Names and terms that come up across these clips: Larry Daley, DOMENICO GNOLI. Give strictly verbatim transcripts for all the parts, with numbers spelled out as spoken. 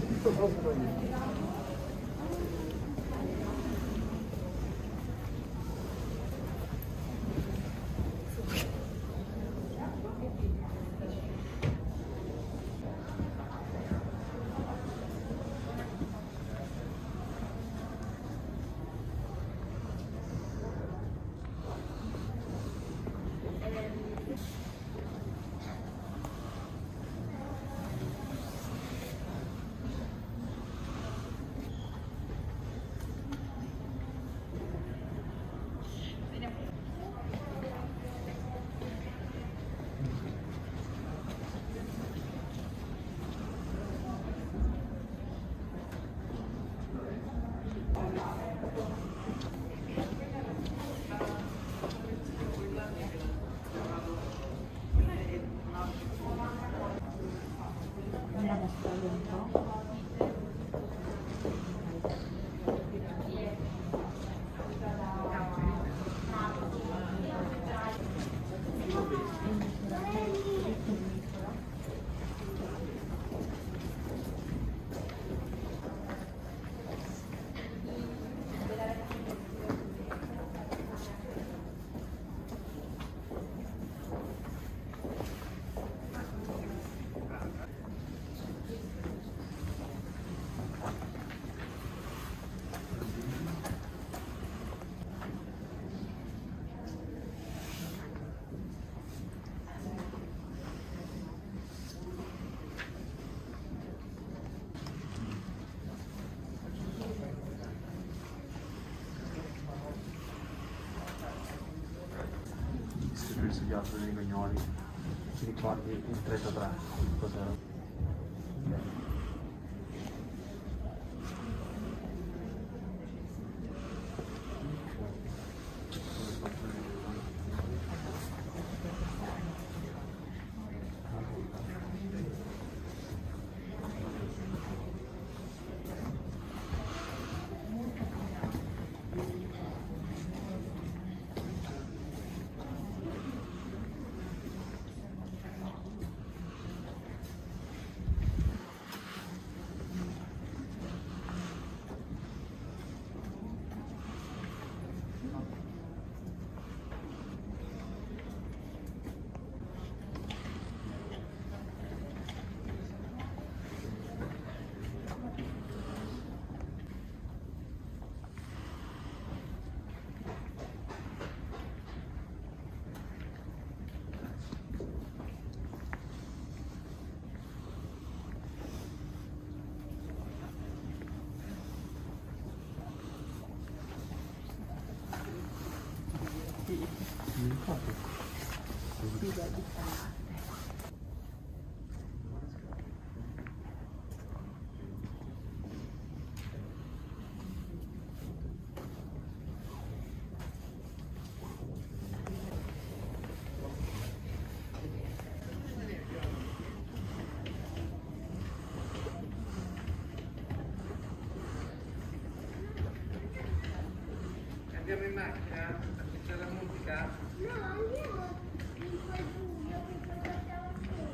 scritto proprio da me. Il signor Domenico Gnoli, ti ricordi il trentatré, cos'era? Non mi ricordo. Scusa, di qua. Andiamo in macchina? Perché c'è la musica? No, andiamo in quel buio che ce la siamo qui.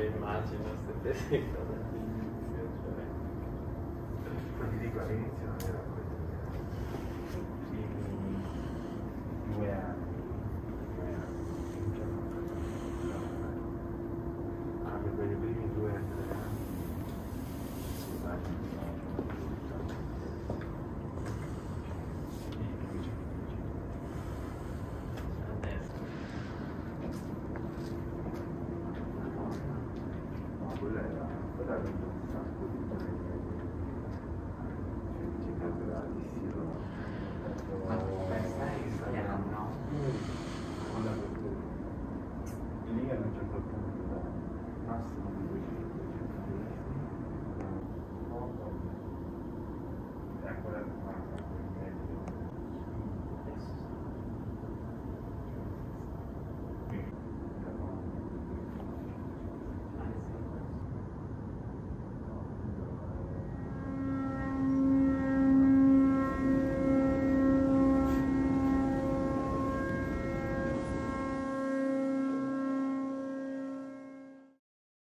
Immagino se stesse in cosa ti dice, cioè ti dico all'inizio non era così, i primi due anni due anni ah per i primi due anni si va. Adesso Grazie.